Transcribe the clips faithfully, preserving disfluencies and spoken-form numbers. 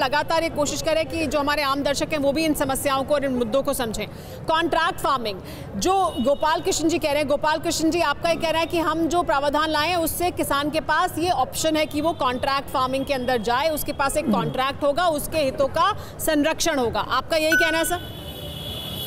लगातार ये कोशिश करें कि जो हमारे आम दर्शक हैं वो भी इन समस्याओं को और इन मुद्दों को समझें। कॉन्ट्रैक्ट फार्मिंग जो गोपाल कृष्ण जी कह रहे हैं, गोपाल कृष्ण जी आपका ये कह रहा है कि हम जो प्रावधान लाए हैं उससे किसान के पास ये ऑप्शन है कि वो कॉन्ट्रैक्ट फार्मिंग के अंदर जाए, उसके पास एक कॉन्ट्रैक्ट होगा, उसके हितों का संरक्षण होगा। आपका यही कहना है सर?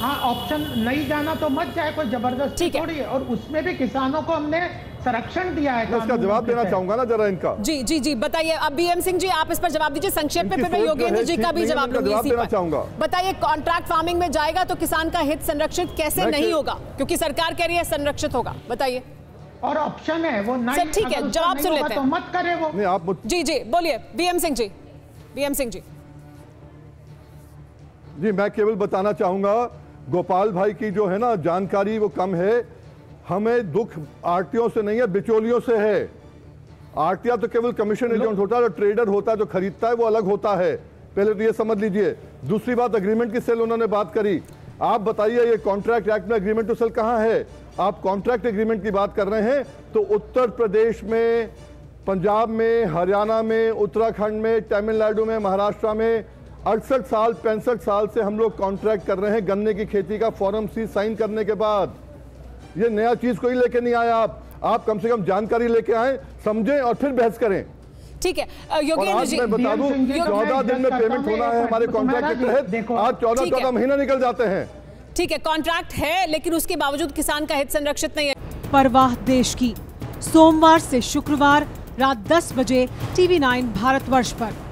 हाँ, ऑप्शन नहीं जाना तो मत जाए, कोई जबरदस्ती थोड़ी, और उसमें भी किसानों को हमने संरक्षण दिया है। इसका जवाब देना चाहूंगा ना जरा इनका। जी जी जी बताइए। अब बी एम सिंह जी आप इस पर जवाब दीजिए संक्षेप में, फिर मैं योगेंद्र जी का भी जवाब देना चाहूंगा। बताइए, कॉन्ट्रैक्ट फार्मिंग में जाएगा तो किसान का हित संरक्षित कैसे नहीं होगा, क्योंकि सरकार कह रही है संरक्षित होगा? बताइए। और ऑप्शन है वो नहीं, ठीक है जवाब सुन लेते हैं, मत करे वो। नहीं आप जी जी बोलिए B M Singh ji. B M Singh ji जी मैं केवल बताना चाहूंगा, गोपाल भाई की जो है ना जानकारी वो कम है। हमें दुख आड़तियों से नहीं है, बिचौलियों से है। आड़तिया तो केवल कमीशन एजेंट होता है, जो ट्रेडर होता है, जो खरीदता है वो अलग होता है, पहले तो ये समझ लीजिए। दूसरी बात, अग्रीमेंट की सेल उन्होंने बात करी। आप बताइए ये कॉन्ट्रैक्ट एक्ट में अग्रीमेंट टू सेल कहाँ है? आप कॉन्ट्रैक्ट एग्रीमेंट की बात कर रहे हैं तो उत्तर प्रदेश में, पंजाब में, हरियाणा में, उत्तराखंड में, तमिलनाडु में, महाराष्ट्र में अड़सठ साल पैंसठ साल से हम लोग कॉन्ट्रैक्ट कर रहे हैं गन्ने की खेती का। फॉर्म सी साइन करने के बाद ये नया चीज कोई लेके नहीं आया। आप आप कम से कम जानकारी लेके आए, समझें और फिर बहस करें। ठीक है योगेंद्र जी, मैं बता दूं चौदह दिन में पेमेंट होना है हमारे कॉन्ट्रैक्ट के तहत। आज चौदह चौदह महीना निकल जाते हैं। ठीक है कॉन्ट्रैक्ट है, लेकिन उसके बावजूद किसान का हित संरक्षित नहीं है। परवाह देश की, सोमवार से शुक्रवार रात दस बजे टीवी नाइन भारत वर्ष पर।